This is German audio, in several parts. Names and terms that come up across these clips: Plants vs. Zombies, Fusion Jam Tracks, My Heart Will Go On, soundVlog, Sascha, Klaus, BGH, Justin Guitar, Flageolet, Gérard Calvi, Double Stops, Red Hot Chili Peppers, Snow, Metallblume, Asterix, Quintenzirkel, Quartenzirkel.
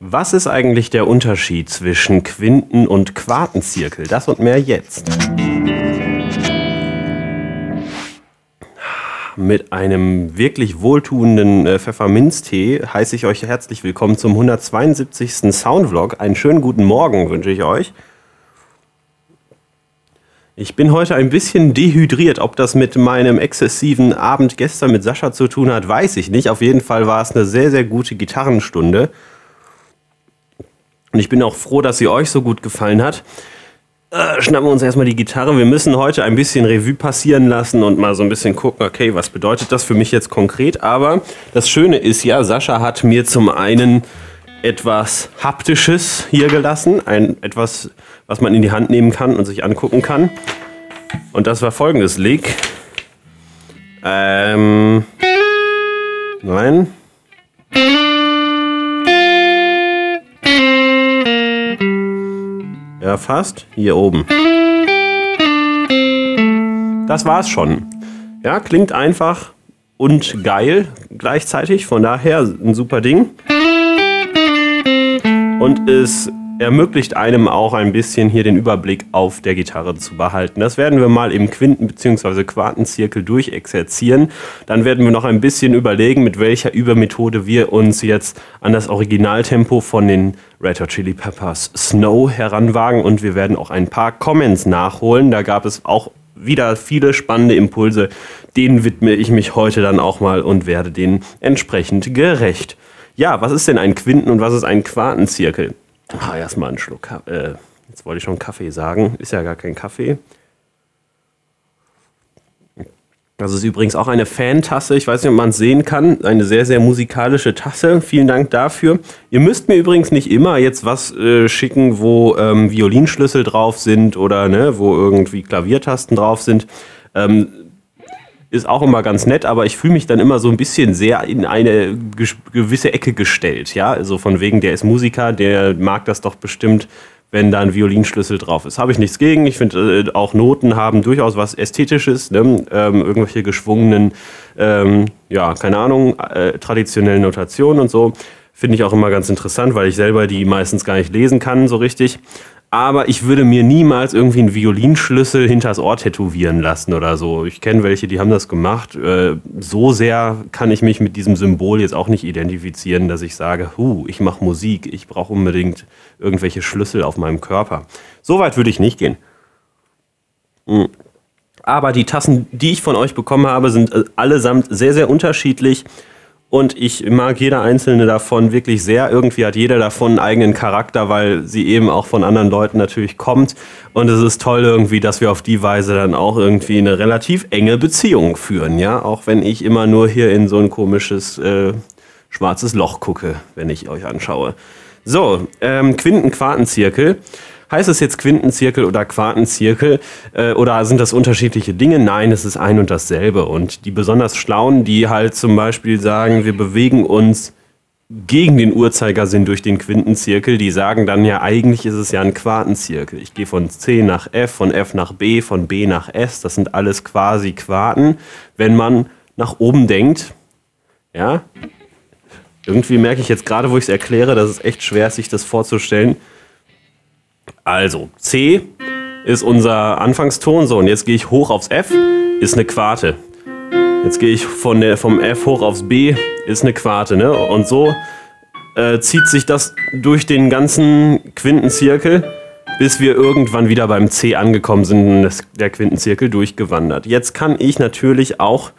Was ist eigentlich der Unterschied zwischen Quinten- und Quartenzirkel? Das und mehr jetzt. Mit einem wirklich wohltuenden Pfefferminztee heiße ich euch herzlich willkommen zum 172. Soundvlog. Einen schönen guten Morgen wünsche ich euch. Ich bin heute ein bisschen dehydriert. Ob das mit meinem exzessiven Abend gestern mit Sascha zu tun hat, weiß ich nicht. Auf jeden Fall war es eine sehr, sehr gute Gitarrenstunde. Und ich bin auch froh, dass sie euch so gut gefallen hat. Schnappen wir uns erstmal die Gitarre. Wir müssen heute ein bisschen Revue passieren lassen und mal so ein bisschen gucken, okay, was bedeutet das für mich jetzt konkret? Aber das Schöne ist ja, Sascha hat mir zum einen etwas Haptisches hier gelassen, etwas, was man in die Hand nehmen kann und sich angucken kann. Und das war folgendes Lick. Nein. Ja, fast. Hier oben. Das war's schon. Ja, klingt einfach und geil gleichzeitig. Von daher ein super Ding. Und es ermöglicht einem auch ein bisschen hier den Überblick auf der Gitarre zu behalten. Das werden wir mal im Quinten- bzw. Quartenzirkel durchexerzieren. Dann werden wir noch ein bisschen überlegen, mit welcher Übermethode wir uns jetzt an das Originaltempo von den Red Hot Chili Peppers Snow heranwagen. Und wir werden auch ein paar Comments nachholen. Da gab es auch wieder viele spannende Impulse. Denen widme ich mich heute dann auch mal und werde denen entsprechend gerecht. Ja, was ist denn ein Quinten- und was ist ein Quartenzirkel? Erstmal einen Schluck. Jetzt wollte ich schon Kaffee sagen. Ist ja gar kein Kaffee. Das ist übrigens auch eine Fan-Tasse. Ich weiß nicht, ob man es sehen kann. Eine sehr, sehr musikalische Tasse. Vielen Dank dafür. Ihr müsst mir übrigens nicht immer jetzt was schicken, wo Violinschlüssel drauf sind oder ne, wo irgendwie Klaviertasten drauf sind. Ist auch immer ganz nett, aber ich fühle mich dann immer so ein bisschen sehr in eine gewisse Ecke gestellt. Ja, also von wegen, der ist Musiker, der mag das doch bestimmt, wenn da ein Violinschlüssel drauf ist. Habe ich nichts gegen. Ich finde, auch Noten haben durchaus was Ästhetisches. Ne? Irgendwelche geschwungenen, ja, keine Ahnung, traditionellen Notationen und so. Finde ich auch immer ganz interessant, weil ich selber die meistens gar nicht lesen kann so richtig. Aber ich würde mir niemals irgendwie einen Violinschlüssel hinters Ohr tätowieren lassen oder so. Ich kenne welche, die haben das gemacht. So sehr kann ich mich mit diesem Symbol jetzt auch nicht identifizieren, dass ich sage, ich mache Musik, ich brauche unbedingt irgendwelche Schlüssel auf meinem Körper. So weit würde ich nicht gehen. Aber die Tassen, die ich von euch bekommen habe, sind allesamt sehr, sehr unterschiedlich. Und ich mag jeder einzelne davon wirklich sehr. Irgendwie hat jeder davon einen eigenen Charakter, weil sie eben auch von anderen Leuten natürlich kommt. Und es ist toll irgendwie, dass wir auf die Weise dann auch irgendwie eine relativ enge Beziehung führen. Ja, auch wenn ich immer nur hier in so ein komisches schwarzes Loch gucke, wenn ich euch anschaue. So, Quinten-Quartenzirkel. Heißt es jetzt Quintenzirkel oder Quartenzirkel oder sind das unterschiedliche Dinge? Nein, es ist ein und dasselbe. Und die besonders Schlauen, die halt zum Beispiel sagen, wir bewegen uns gegen den Uhrzeigersinn durch den Quintenzirkel, die sagen dann ja, eigentlich ist es ja ein Quartenzirkel. Ich gehe von C nach F, von F nach B, von B nach S. Das sind alles quasi Quarten. Wenn man nach oben denkt, ja, irgendwie merke ich jetzt gerade, wo ich es erkläre, dass es echt schwer ist, sich das vorzustellen. Also, C ist unser Anfangston, so, und jetzt gehe ich hoch aufs F, ist eine Quarte. Jetzt gehe ich vom F hoch aufs B, ist eine Quarte, ne? Und so zieht sich das durch den ganzen Quintenzirkel, bis wir irgendwann wieder beim C angekommen sind und der Quintenzirkel durchgewandert. Jetzt kann ich natürlich auch,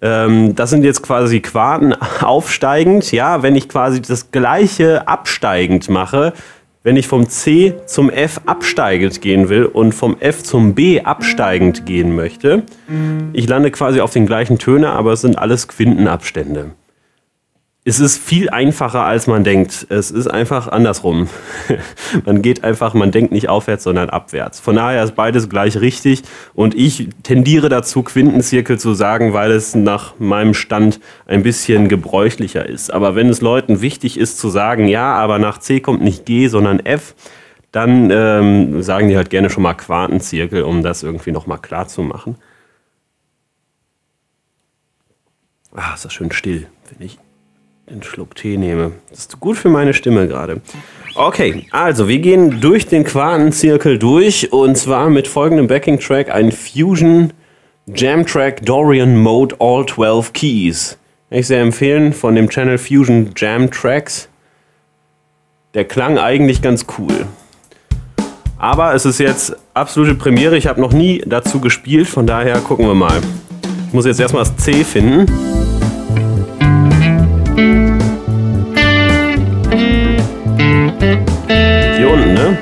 das sind jetzt quasi Quarten aufsteigend, ja, wenn ich quasi das gleiche absteigend mache. Wenn ich vom C zum F absteigend gehen will und vom F zum B absteigend gehen möchte, ich lande quasi auf den gleichen Töne, aber es sind alles Quintenabstände. Es ist viel einfacher, als man denkt. Es ist einfach andersrum. Man geht einfach, man denkt nicht aufwärts, sondern abwärts. Von daher ist beides gleich richtig und ich tendiere dazu, Quintenzirkel zu sagen, weil es nach meinem Stand ein bisschen gebräuchlicher ist. Aber wenn es Leuten wichtig ist zu sagen, ja, aber nach C kommt nicht G, sondern F, dann sagen die halt gerne schon mal Quartenzirkel, um das irgendwie nochmal klar zu machen. Ist das schön still, finde ich. einen Schluck Tee nehme. Das ist gut für meine Stimme gerade. Okay, also wir gehen durch den Quartenzirkel durch und zwar mit folgendem Backing-Track, ein Fusion Jam Track Dorian Mode All 12 Keys. Kann ich sehr empfehlen, von dem Channel Fusion Jam Tracks. Der klang eigentlich ganz cool. Aber es ist jetzt absolute Premiere, ich habe noch nie dazu gespielt, von daher gucken wir mal. Ich muss jetzt erstmal das C finden. Hier unten, ne?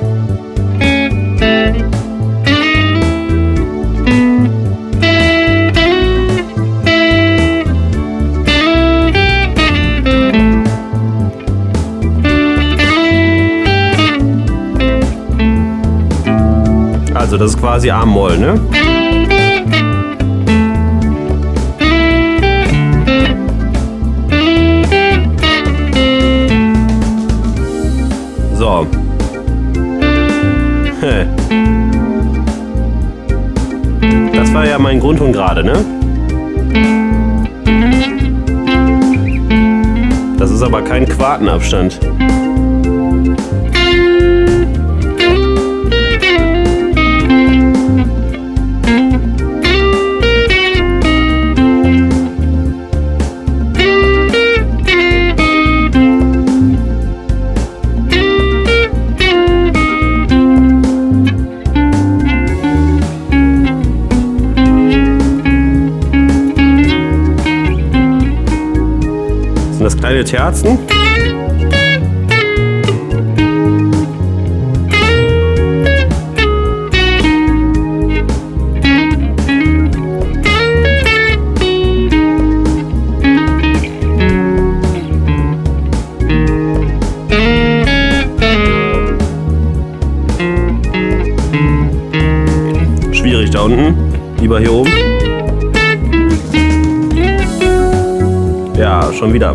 Also das ist quasi A-Moll, ne? So. Das war ja mein Grundton gerade, ne? Das ist aber kein Quartenabstand. Das kleine Terzen. Schwierig da unten, lieber hier oben. Ja, schon wieder.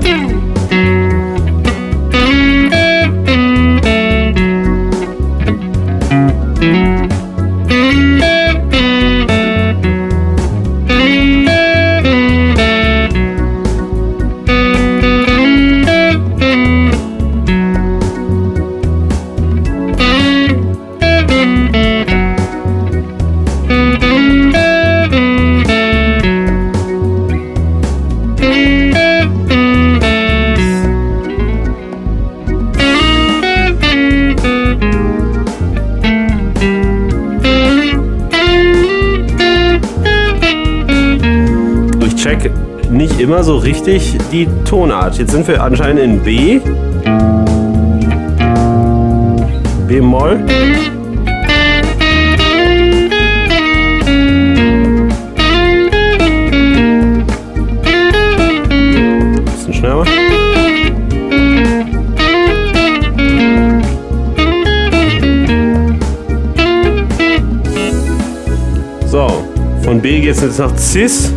Immer so richtig die Tonart. Jetzt sind wir anscheinend in B. B-Moll. Bisschen schneller. So, von B geht es jetzt nach Cis.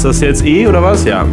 Ist das jetzt E oder was? Ja.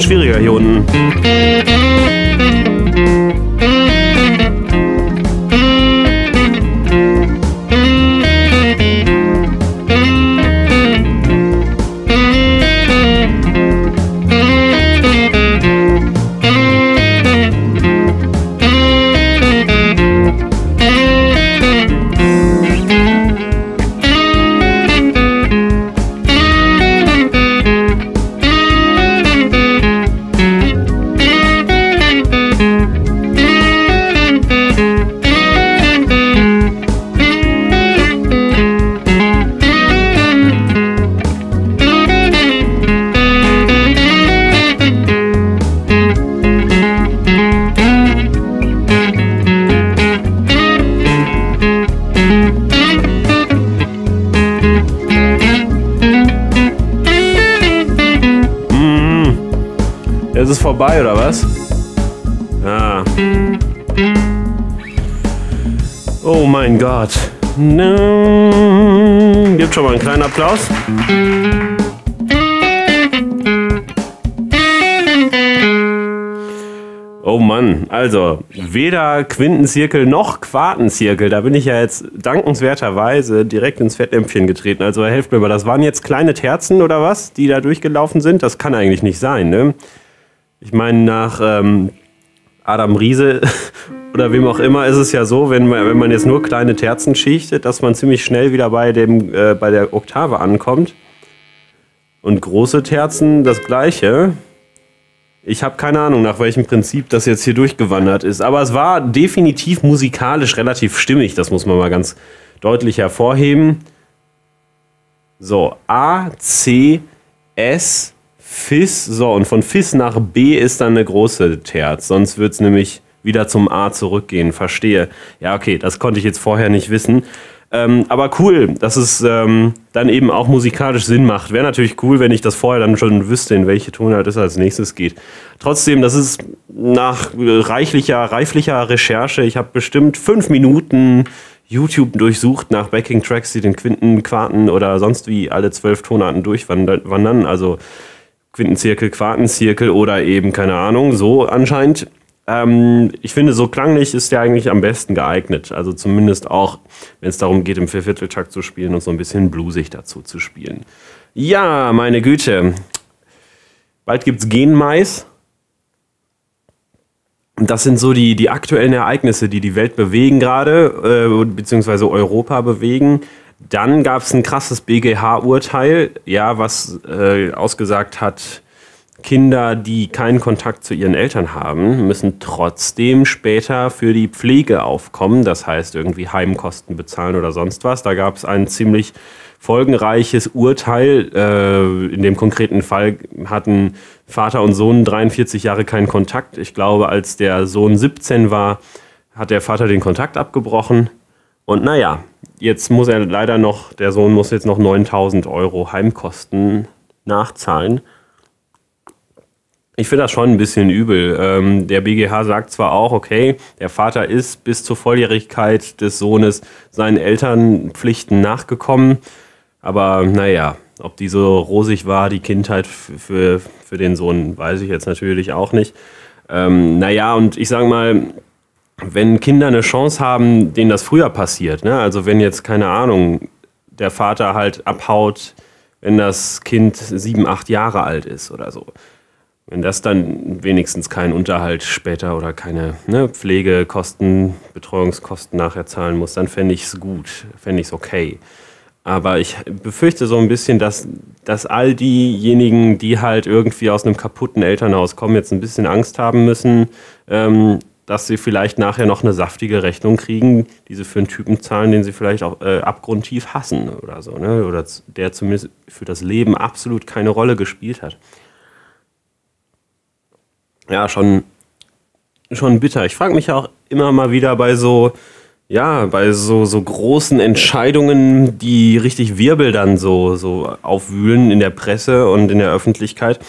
schon schwieriger hier unten. Es ist vorbei, oder was? Ah. Oh mein Gott. No. Gibt schon mal einen kleinen Applaus. Oh Mann, also weder Quintenzirkel noch Quartenzirkel. Da bin ich ja jetzt dankenswerterweise direkt ins Fettnäpfchen getreten. Also helft mir mal, das waren jetzt kleine Terzen oder was, die da durchgelaufen sind? Das kann eigentlich nicht sein, ne? Ich meine, nach Adam Riese oder wem auch immer ist es ja so, wenn man jetzt nur kleine Terzen schichtet, dass man ziemlich schnell wieder bei der Oktave ankommt. Und große Terzen das Gleiche. Ich habe keine Ahnung, nach welchem Prinzip das jetzt hier durchgewandert ist. Aber es war definitiv musikalisch relativ stimmig. Das muss man mal ganz deutlich hervorheben. So, A, C, S, Fis, so, und von Fis nach B ist dann eine große Terz, sonst wird es nämlich wieder zum A zurückgehen, verstehe. Ja, okay, das konnte ich jetzt vorher nicht wissen. Aber cool, dass es dann eben auch musikalisch Sinn macht. Wäre natürlich cool, wenn ich das vorher dann schon wüsste, in welche Tonart es als nächstes geht. Trotzdem, das ist nach reiflicher Recherche, ich habe bestimmt 5 Minuten YouTube durchsucht nach Backing-Tracks, die den Quinten, Quarten oder sonst wie alle 12 Tonarten durchwandern, also Quintenzirkel, Quartenzirkel oder eben, keine Ahnung, so anscheinend. Ich finde, so klanglich ist der eigentlich am besten geeignet. Also zumindest auch, wenn es darum geht, im Viervierteltakt zu spielen und so ein bisschen bluesig dazu zu spielen. Ja, meine Güte. Bald gibt's Genmais. Das sind so die aktuellen Ereignisse, die die Welt bewegen gerade, beziehungsweise Europa bewegen. Dann gab es ein krasses BGH-Urteil, ja, was ausgesagt hat, Kinder, die keinen Kontakt zu ihren Eltern haben, müssen trotzdem später für die Pflege aufkommen, das heißt irgendwie Heimkosten bezahlen oder sonst was. Da gab es ein ziemlich folgenreiches Urteil. In dem konkreten Fall hatten Vater und Sohn 43 Jahre keinen Kontakt. Ich glaube, als der Sohn 17 war, hat der Vater den Kontakt abgebrochen. Und naja, jetzt muss er leider noch, der Sohn muss jetzt noch 9.000 € Heimkosten nachzahlen. Ich finde das schon ein bisschen übel. Der BGH sagt zwar auch, okay, der Vater ist bis zur Volljährigkeit des Sohnes seinen Elternpflichten nachgekommen, aber naja, ob die so rosig war, die Kindheit für den Sohn, weiß ich jetzt natürlich auch nicht. Naja, und ich sag mal, wenn Kinder eine Chance haben, denen das früher passiert, ne? Also wenn jetzt, keine Ahnung, der Vater halt abhaut, wenn das Kind 7, 8 Jahre alt ist oder so. Wenn das dann wenigstens keinen Unterhalt später oder keine Pflegekosten, Betreuungskosten nachher zahlen muss, dann fände ich es gut, fände ich es okay. Aber ich befürchte so ein bisschen, dass all diejenigen, die halt irgendwie aus einem kaputten Elternhaus kommen, jetzt ein bisschen Angst haben müssen, dass sie vielleicht nachher noch eine saftige Rechnung kriegen, die sie für einen Typen zahlen, den sie vielleicht auch abgrundtief hassen oder so, ne? Oder der zumindest für das Leben absolut keine Rolle gespielt hat. Ja, schon bitter. Ich frage mich auch immer mal wieder bei so großen Entscheidungen, die richtig Wirbel dann so aufwühlen in der Presse und in der Öffentlichkeit,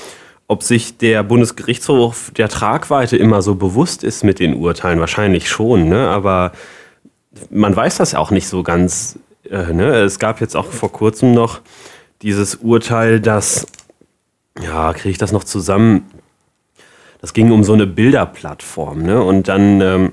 ob sich der Bundesgerichtshof der Tragweite immer so bewusst ist mit den Urteilen, wahrscheinlich schon, ne? Aber man weiß das auch nicht so ganz. Ne? Es gab jetzt auch vor kurzem noch dieses Urteil, dass, ja, kriege ich das noch zusammen, Das ging um so eine Bilderplattform, ne? Und dann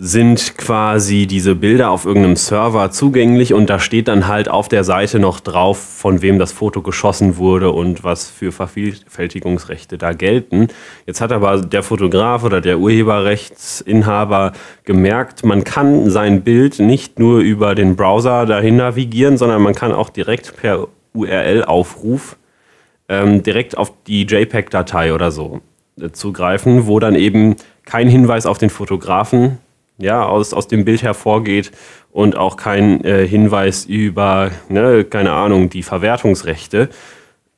sind quasi diese Bilder auf irgendeinem Server zugänglich und da steht dann halt auf der Seite noch drauf, von wem das Foto geschossen wurde und was für Vervielfältigungsrechte da gelten. Jetzt hat aber der Fotograf oder der Urheberrechtsinhaber gemerkt, man kann sein Bild nicht nur über den Browser dahin navigieren, sondern man kann auch direkt per URL-Aufruf direkt auf die JPEG-Datei oder so zugreifen, wo dann eben kein Hinweis auf den Fotografen, ja, aus dem Bild hervorgeht und auch kein Hinweis über, ne, keine Ahnung, die Verwertungsrechte.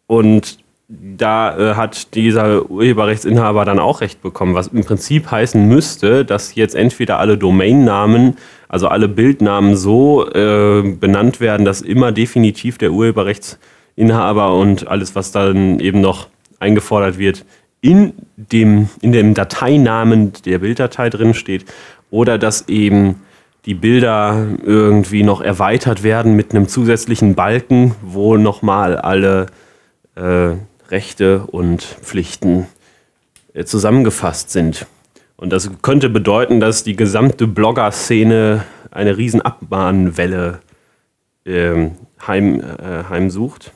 Und da hat dieser Urheberrechtsinhaber dann auch Recht bekommen, was im Prinzip heißen müsste, dass jetzt entweder alle Domainnamen, also alle Bildnamen so benannt werden, dass immer definitiv der Urheberrechtsinhaber und alles, was dann eben noch eingefordert wird, in dem Dateinamen der Bilddatei drin steht, oder dass eben die Bilder irgendwie noch erweitert werden mit einem zusätzlichen Balken, wo nochmal alle Rechte und Pflichten zusammengefasst sind. Und das könnte bedeuten, dass die gesamte Blogger-Szene eine riesen Abmahnwelle heimsucht.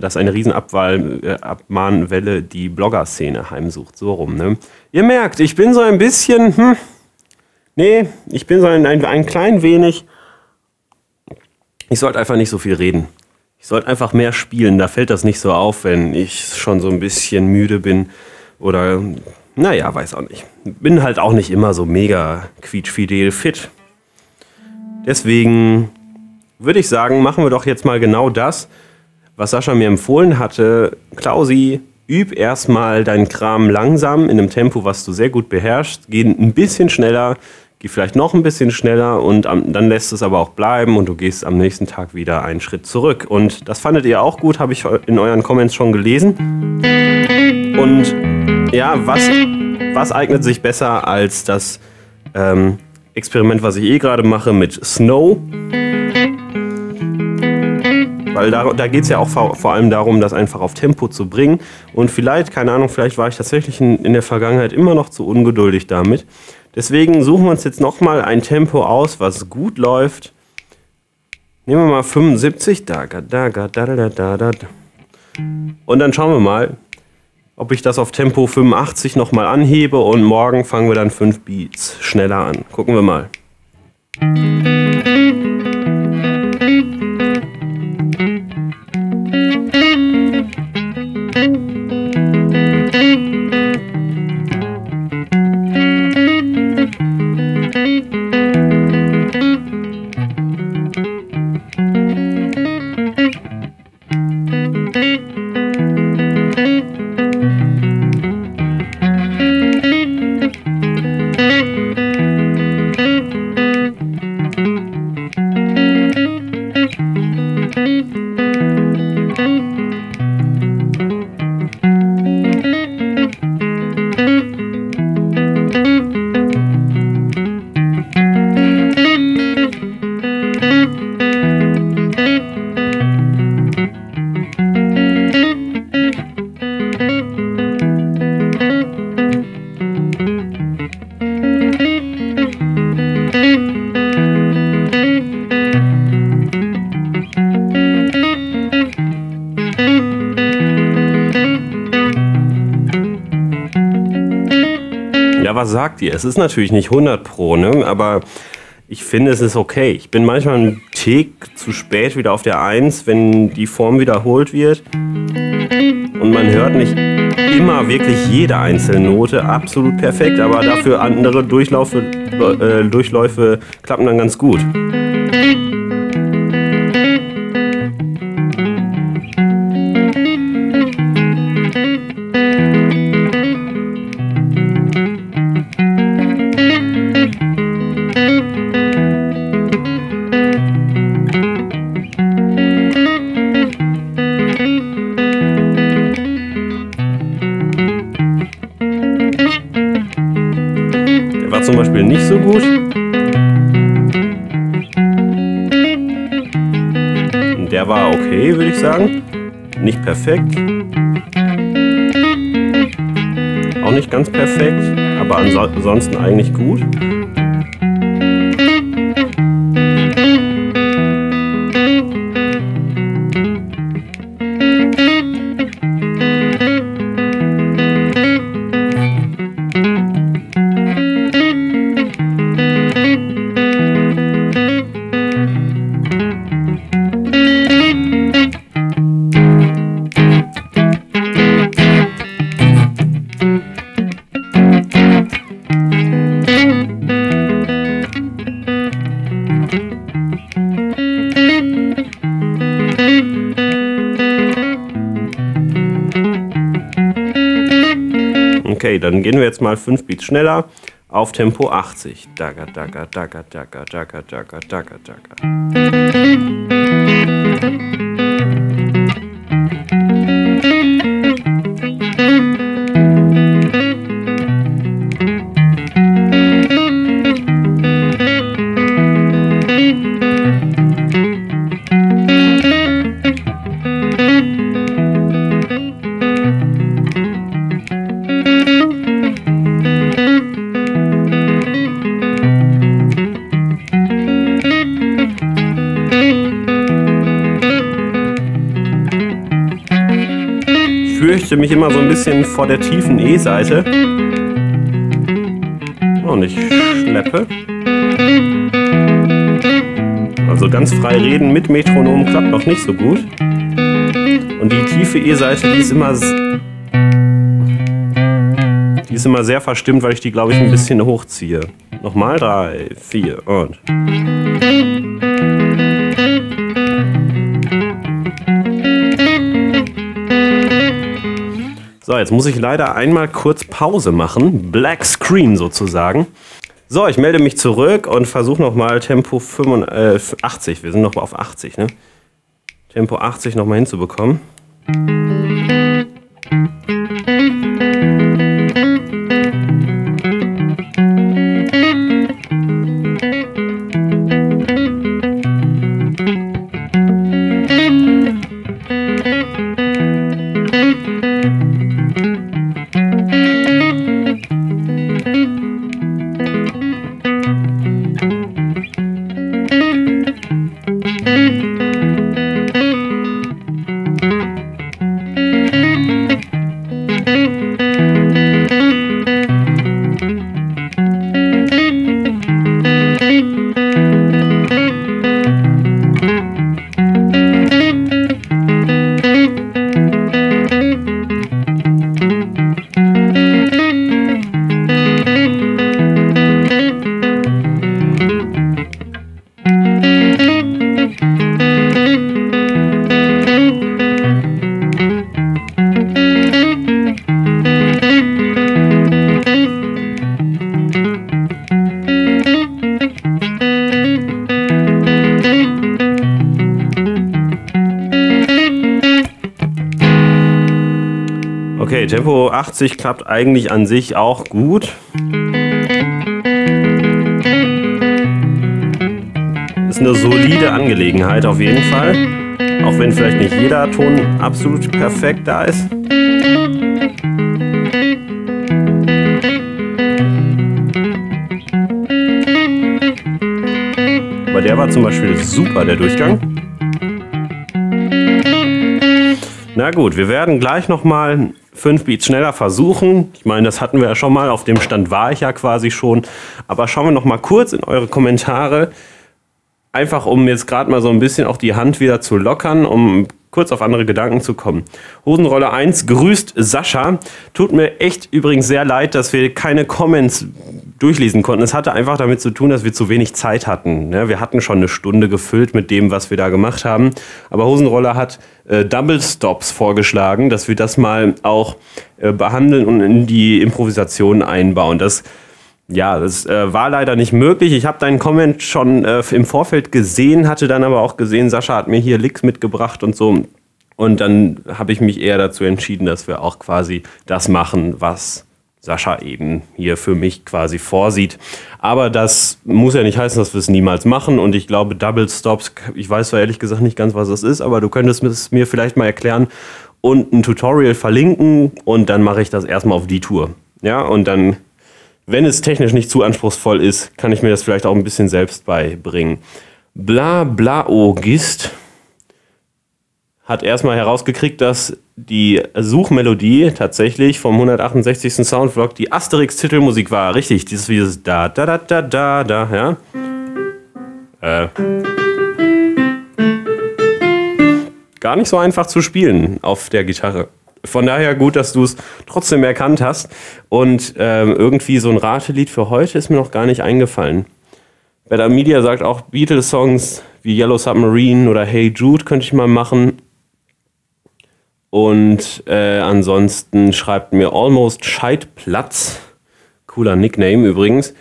Dass eine riesen Abmahnwelle die Blogger-Szene heimsucht, so rum, ne? Ihr merkt, ich bin so ein bisschen, ich bin so ein klein wenig, ich sollte einfach nicht so viel reden. Ich sollte einfach mehr spielen, da fällt das nicht so auf, wenn ich schon so ein bisschen müde bin oder, naja, weiß auch nicht. Bin halt auch nicht immer so mega quietschfidel fit. Deswegen würde ich sagen, machen wir doch jetzt mal genau das, was Sascha mir empfohlen hatte. Klausi, üb erstmal deinen Kram langsam, in einem Tempo, was du sehr gut beherrschst. Geh ein bisschen schneller, geh vielleicht noch ein bisschen schneller und dann lässt es aber auch bleiben und du gehst am nächsten Tag wieder einen Schritt zurück. Und das fandet ihr auch gut, habe ich in euren Comments schon gelesen. Und ja, was eignet sich besser als das Experiment, was ich gerade mache mit Snow? Weil da geht es ja auch vor allem darum, das einfach auf Tempo zu bringen. Und vielleicht, keine Ahnung, vielleicht war ich tatsächlich in der Vergangenheit immer noch zu ungeduldig damit. Deswegen suchen wir uns jetzt nochmal ein Tempo aus, was gut läuft. Nehmen wir mal 75. Und dann schauen wir mal, ob ich das auf Tempo 85 nochmal anhebe. Und morgen fangen wir dann 5 Beats schneller an. Gucken wir mal. Sagt ihr, es ist natürlich nicht 100 Pro, ne? Aber ich finde, es ist okay. Ich bin manchmal einen Tick zu spät wieder auf der 1, wenn die Form wiederholt wird. Und man hört nicht immer wirklich jede einzelne Note absolut perfekt, aber dafür andere Durchläufe klappen dann ganz gut. Der war okay, würde ich sagen. Nicht perfekt. nicht ganz perfekt, aber ansonsten eigentlich gut. Okay, dann gehen wir jetzt mal 5 Beats schneller auf Tempo 80. Dagger, dagger, dagger, dagger, dagger, dagger, dagger, Ich fürchte mich immer so ein bisschen vor der tiefen E-Seite. Und ich schleppe. Also ganz frei reden mit Metronom klappt noch nicht so gut. Und die tiefe E-Seite, die ist immer sehr verstimmt, weil ich die, glaube ich, ein bisschen hochziehe. Nochmal 3, 4 und... So, jetzt muss ich leider einmal kurz Pause machen. Black Screen sozusagen. So, ich melde mich zurück und versuche nochmal Tempo 80. Wir sind nochmal auf 80, ne? Tempo 80 nochmal hinzubekommen. Okay, Tempo 80 klappt eigentlich an sich auch gut. Ist eine solide Angelegenheit auf jeden Fall. Auch wenn vielleicht nicht jeder Ton absolut perfekt da ist. Aber der war zum Beispiel super, der Durchgang. Na gut, wir werden gleich nochmal 5 Beats schneller versuchen. Ich meine, das hatten wir ja schon mal, auf dem Stand war ich ja quasi schon. Aber schauen wir noch mal kurz in eure Kommentare. Einfach um jetzt gerade mal so ein bisschen auch die Hand wieder zu lockern, um kurz auf andere Gedanken zu kommen. Hosenrolle 1 grüßt Sascha. Tut mir echt übrigens sehr leid, dass wir keine Comments durchlesen konnten. Es hatte einfach damit zu tun, dass wir zu wenig Zeit hatten. Wir hatten schon eine Stunde gefüllt mit dem, was wir da gemacht haben. Aber Hosenroller hat Double Stops vorgeschlagen, dass wir das mal auch behandeln und in die Improvisation einbauen. Das war leider nicht möglich. Ich habe deinen Comment schon im Vorfeld gesehen, hatte dann aber auch gesehen, Sascha hat mir hier Licks mitgebracht und so. Und dann habe ich mich eher dazu entschieden, dass wir auch quasi das machen, was Sascha eben hier für mich quasi vorsieht. Aber das muss ja nicht heißen, dass wir es niemals machen. Und ich glaube, Double Stops, ich weiß zwar ehrlich gesagt nicht ganz, was das ist, aber du könntest es mir vielleicht mal erklären und ein Tutorial verlinken. Und dann mache ich das erstmal auf die Tour. Ja, und dann, wenn es technisch nicht zu anspruchsvoll ist, kann ich mir das vielleicht auch ein bisschen selbst beibringen. Bla Bla Ogist hat erstmal herausgekriegt, dass die Suchmelodie tatsächlich vom 168. Soundvlog die Asterix-Titelmusik war. Richtig, dieses da, da, da, da, da, da, ja. Gar nicht so einfach zu spielen auf der Gitarre. Von daher gut, dass du es trotzdem erkannt hast. Und irgendwie so ein Ratelied für heute ist mir noch gar nicht eingefallen. Better Media sagt auch, Beatles-Songs wie Yellow Submarine oder Hey Jude könnte ich mal machen. Und ansonsten schreibt mir Almost Scheitplatz. Cooler Nickname übrigens.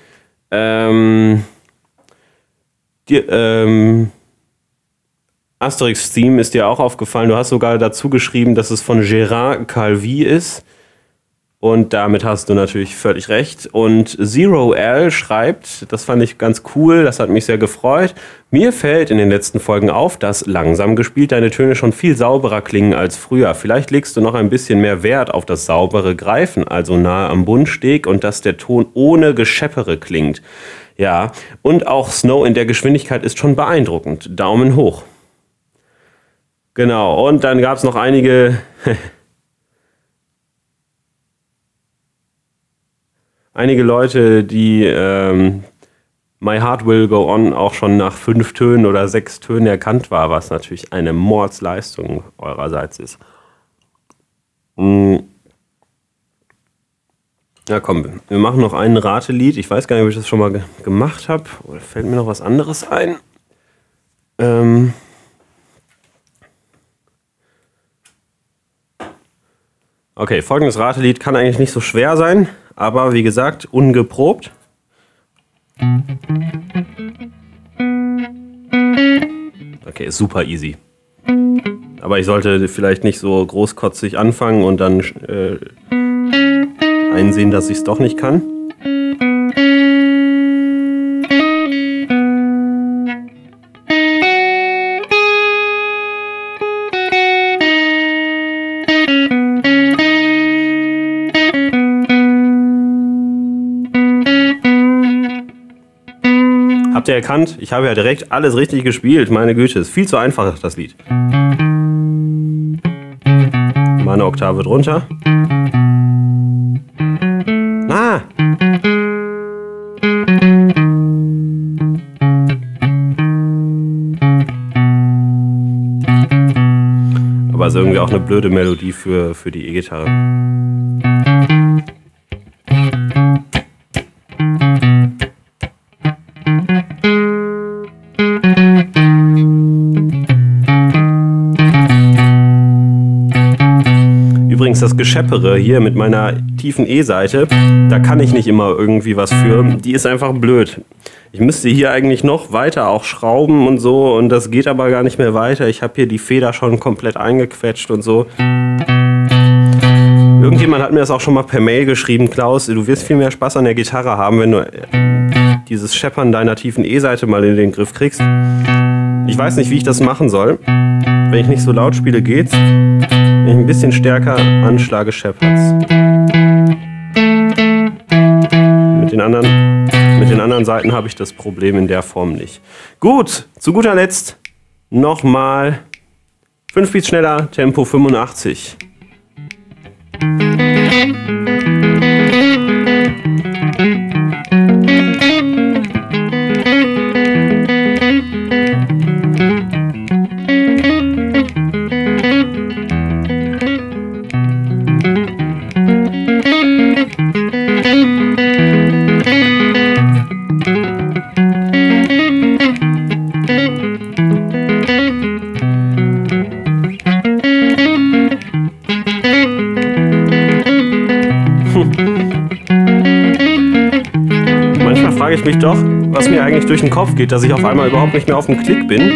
Asterix-Theme ist dir auch aufgefallen. Du hast sogar dazu geschrieben, dass es von Gérard Calvi ist. Und damit hast du natürlich völlig recht. Und Zero L schreibt, das fand ich ganz cool, das hat mich sehr gefreut. Mir fällt in den letzten Folgen auf, dass langsam gespielt deine Töne schon viel sauberer klingen als früher. Vielleicht legst du noch ein bisschen mehr Wert auf das saubere Greifen, also nahe am Bundsteg, und dass der Ton ohne Gescheppere klingt. Ja, und auch Snow in der Geschwindigkeit ist schon beeindruckend. Daumen hoch. Genau, und dann gab es noch einige... einige Leute, die My Heart Will Go On auch schon nach 5 Tönen oder 6 Tönen erkannt war, was natürlich eine Mordsleistung eurerseits ist. Na komm, wir machen noch ein Ratelied. Ich weiß gar nicht, ob ich das schon mal gemacht habe. Oder fällt mir noch was anderes ein? Okay, folgendes Ratelied kann eigentlich nicht so schwer sein. Aber wie gesagt, ungeprobt. Okay, ist super easy. Aber ich sollte vielleicht nicht so großkotzig anfangen und dann einsehen, dass ich es doch nicht kann. Habt ihr erkannt? Ich habe ja direkt alles richtig gespielt. Meine Güte, ist viel zu einfach, das Lied. Mal eine Oktave drunter. Ah! Aber ist irgendwie auch eine blöde Melodie für die E-Gitarre. Das Gescheppere hier mit meiner tiefen E-Saite, da kann ich nicht immer irgendwie was für. Die ist einfach blöd. Ich müsste hier eigentlich noch weiter auch schrauben und so, und das geht aber gar nicht mehr weiter. Ich habe hier die Feder schon komplett eingequetscht und so. Irgendjemand hat mir das auch schon mal per Mail geschrieben: Klaus, du wirst viel mehr Spaß an der Gitarre haben, wenn du dieses Scheppern deiner tiefen E-Saite mal in den Griff kriegst. Ich weiß nicht, wie ich das machen soll. Wenn ich nicht so laut spiele, geht's. Wenn ich ein bisschen stärker anschlage, scheppert's. Mit den anderen Seiten habe ich das Problem in der Form nicht. Gut, zu guter Letzt nochmal 5 Beats schneller, Tempo 85. Mich doch, was mir eigentlich durch den Kopf geht, dass ich auf einmal überhaupt nicht mehr auf dem Klick bin.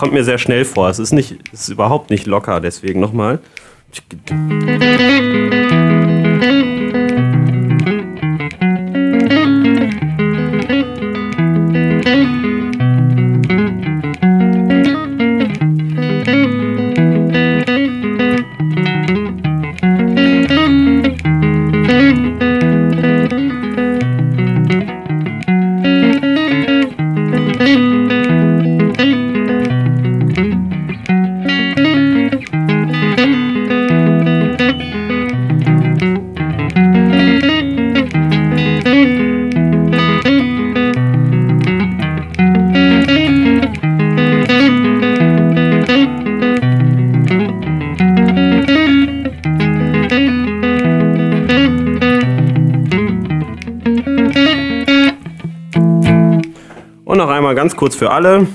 kommt mir sehr schnell vor. Es ist nicht, es ist überhaupt nicht locker, deswegen nochmal. Ganz kurz für alle.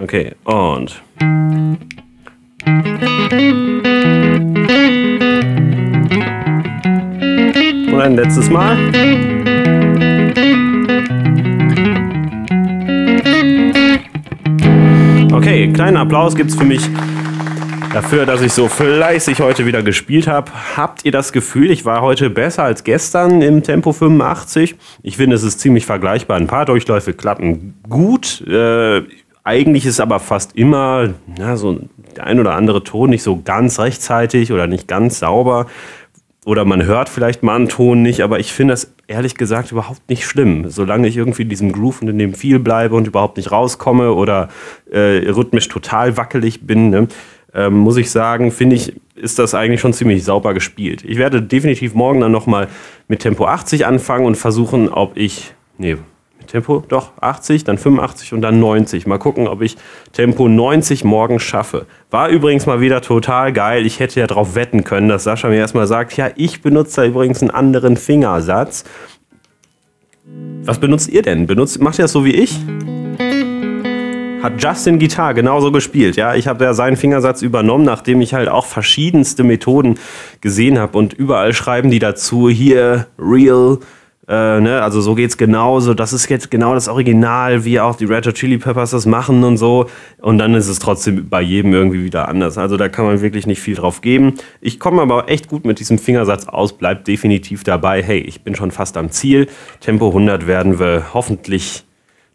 Okay, und ein letztes Mal. Okay, kleinen Applaus gibt's für mich dafür, dass ich so fleißig heute wieder gespielt habe. Habt ihr das Gefühl, ich war heute besser als gestern im Tempo 85? Ich finde, es ist ziemlich vergleichbar. Ein paar Durchläufe klappen gut. Eigentlich ist aber fast immer so der ein oder andere Ton nicht so ganz rechtzeitig oder nicht ganz sauber. Oder man hört vielleicht mal einen Ton nicht, aber ich finde das ehrlich gesagt überhaupt nicht schlimm. Solange ich irgendwie in diesem Groove und in dem Feel bleibe und überhaupt nicht rauskomme oder rhythmisch total wackelig bin, ne? Muss ich sagen, finde ich, ist das eigentlich schon ziemlich sauber gespielt. Ich werde definitiv morgen dann nochmal mit Tempo 80 anfangen und versuchen, ob ich, mit Tempo, doch, 80, dann 85 und dann 90. Mal gucken, ob ich Tempo 90 morgen schaffe. War übrigens mal wieder total geil. Ich hätte ja drauf wetten können, dass Sascha mir erstmal sagt, ja, ich benutze da übrigens einen anderen Fingersatz. Was benutzt ihr denn? Macht ihr das so wie ich? Hat Justin Guitar genauso gespielt. Ja, ich habe ja seinen Fingersatz übernommen, nachdem ich halt auch verschiedenste Methoden gesehen habe. Und überall schreiben die dazu, hier, real, also so geht's genauso. Das ist jetzt genau das Original, wie auch die Red Hot Chili Peppers das machen und so. Und dann ist es trotzdem bei jedem irgendwie wieder anders. Also da kann man wirklich nicht viel drauf geben. Ich komme aber echt gut mit diesem Fingersatz aus, bleibt definitiv dabei. Hey, ich bin schon fast am Ziel. Tempo 100 werden wir hoffentlich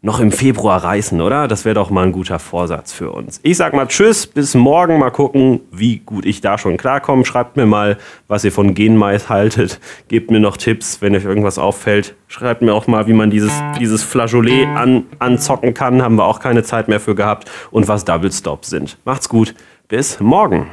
noch im Februar reißen, oder? Das wäre doch mal ein guter Vorsatz für uns. Ich sag mal tschüss, bis morgen, mal gucken, wie gut ich da schon klarkomme. Schreibt mir mal, was ihr von Genmais haltet. Gebt mir noch Tipps, wenn euch irgendwas auffällt. Schreibt mir auch mal, wie man dieses Flageolet anzocken kann. Haben wir auch keine Zeit mehr für gehabt. Und was Double Stops sind. Macht's gut, bis morgen.